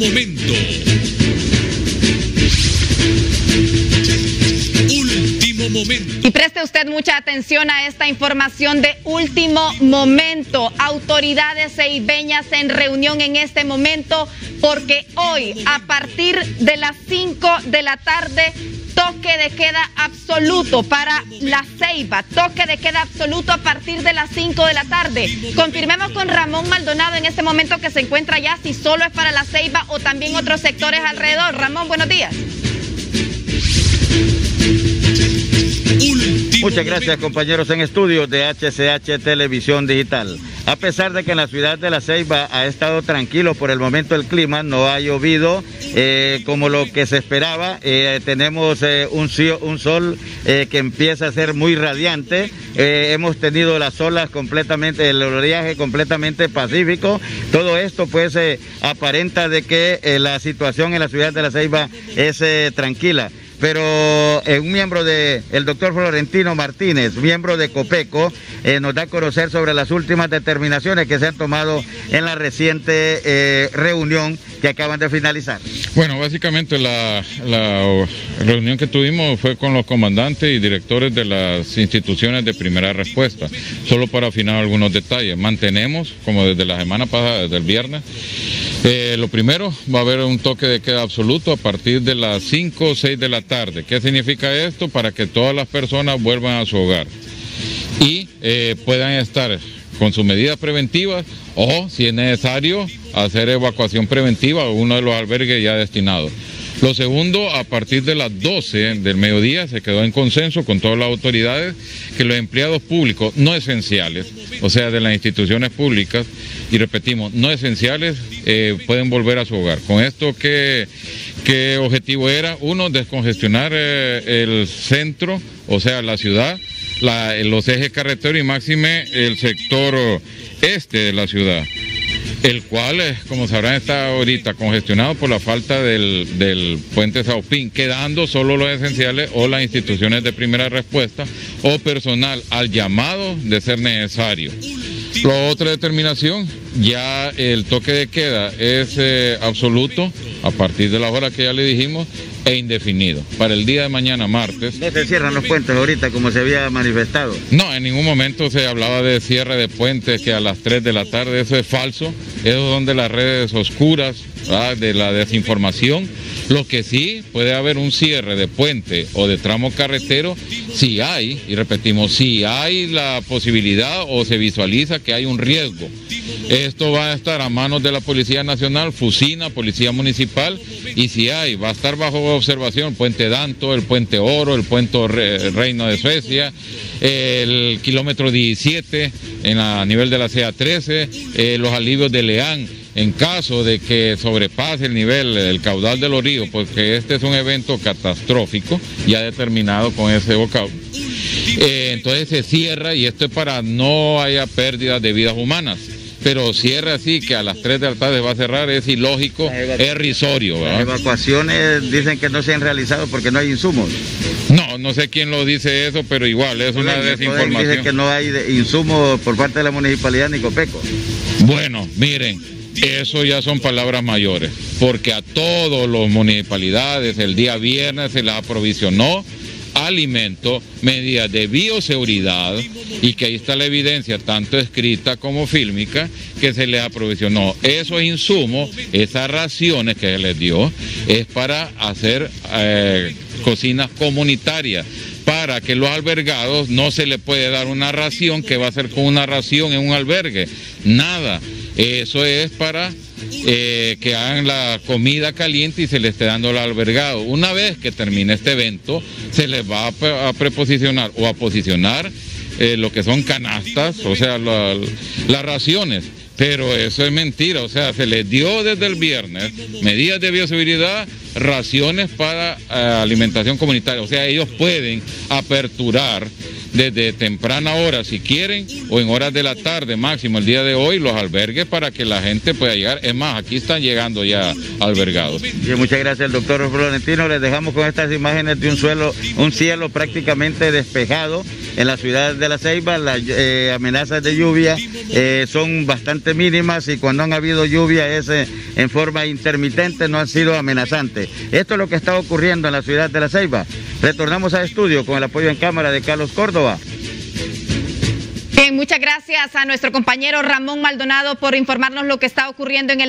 momento. Último momento. Y preste usted mucha atención a esta información de último momento. Autoridades ceibeñas en reunión en este momento porque hoy, a partir de las 5 de la tarde, toque de queda absoluto para La Ceiba, toque de queda absoluto a partir de las 5 de la tarde. Confirmemos con Ramón Maldonado en este momento que se encuentra allá, si solo es para La Ceiba o también otros sectores alrededor. Ramón, buenos días. Muchas gracias, compañeros en estudios de HCH Televisión Digital. A pesar de que en la ciudad de La Ceiba ha estado tranquilo por el momento el clima, no ha llovido como lo que se esperaba. Tenemos un sol que empieza a ser muy radiante. Hemos tenido las olas completamente, el oleaje completamente pacífico. Todo esto pues aparenta de que la situación en la ciudad de La Ceiba es tranquila. Pero un miembro del doctor Florentino Martínez, miembro de COPECO, nos da a conocer sobre las últimas determinaciones que se han tomado en la reciente reunión que acaban de finalizar. Bueno, básicamente la reunión que tuvimos fue con los comandantes y directores de las instituciones de primera respuesta. Solo para afinar algunos detalles, mantenemos, como desde la semana pasada, desde el viernes, lo primero, va a haber un toque de queda absoluto a partir de las 5 o 6 de la tarde. ¿Qué significa esto? Para que todas las personas vuelvan a su hogar y puedan estar con sus medidas preventivas o, si es necesario, hacer evacuación preventiva a uno de los albergues ya destinados. Lo segundo, a partir de las 12 del mediodía se quedó en consenso con todas las autoridades que los empleados públicos no esenciales, o sea, de las instituciones públicas, y repetimos, no esenciales, pueden volver a su hogar. Con esto, ¿qué objetivo era? Uno, descongestionar el centro, o sea, la ciudad, los ejes carreteros y máxime el sector este de la ciudad, el cual, como sabrán, está ahorita congestionado por la falta del puente Sao Pín, quedando solo los esenciales o las instituciones de primera respuesta o personal al llamado de ser necesario. La otra determinación, ya el toque de queda es absoluto a partir de la hora que ya le dijimos e indefinido. Para el día de mañana, martes. ¿No se cierran los puentes ahorita como se había manifestado? No, en ningún momento se hablaba de cierre de puentes que a las 3 de la tarde, eso es falso. Eso son de las redes oscuras, ¿verdad? De la desinformación. Lo que sí puede haber un cierre de puente o de tramo carretero, si hay, y repetimos, si hay la posibilidad o se visualiza que hay un riesgo. Esto va a estar a manos de la Policía Nacional, Fusina, Policía Municipal, y si hay, va a estar bajo observación Puente Danto, el Puente Oro, el Puente Reino de Suecia, el kilómetro 17 a nivel de la CA 13, los alivios de Leán. En caso de que sobrepase el nivel, el caudal de los ríos, porque este es un evento catastrófico, ya determinado con ese vocablo, entonces se cierra, y esto es para no haya pérdidas de vidas humanas. Pero cierra así, que a las 3 de la tarde va a cerrar, es ilógico, es risorio, ¿verdad? Las evacuaciones dicen que no se han realizado porque no hay insumos. No, no sé quién lo dice eso, pero igual, es una desinformación. Dicen que no hay insumos por parte de la municipalidad de Nicopeco. Bueno, miren, eso ya son palabras mayores, porque a todos los municipalidades el día viernes se les aprovisionó alimento, medidas de bioseguridad, y que ahí está la evidencia, tanto escrita como fílmica, que se les aprovisionó. Esos insumos, esas raciones que se les dio, es para hacer cocinas comunitarias, para que los albergados no se les puede dar una ración que va a ser con una ración en un albergue, nada. Eso es para que hagan la comida caliente y se les esté dando al albergado. Una vez que termine este evento, se les va a preposicionar o a posicionar lo que son canastas, o sea, las raciones. Pero eso es mentira, o sea, se les dio desde el viernes medidas de bioseguridad, raciones para alimentación comunitaria. O sea, ellos pueden aperturar desde temprana hora, si quieren, o en horas de la tarde, máximo el día de hoy, los albergues para que la gente pueda llegar. Es más, aquí están llegando ya albergados. Y muchas gracias al doctor Florentino. Les dejamos con estas imágenes de un cielo prácticamente despejado. en la ciudad de La Ceiba las amenazas de lluvia son bastante mínimas, y cuando han habido lluvia es en forma intermitente, no han sido amenazantes. Esto es lo que está ocurriendo en la ciudad de La Ceiba. Retornamos al estudio con el apoyo en cámara de Carlos Córdoba. Bien, muchas gracias a nuestro compañero Ramón Maldonado por informarnos lo que está ocurriendo en el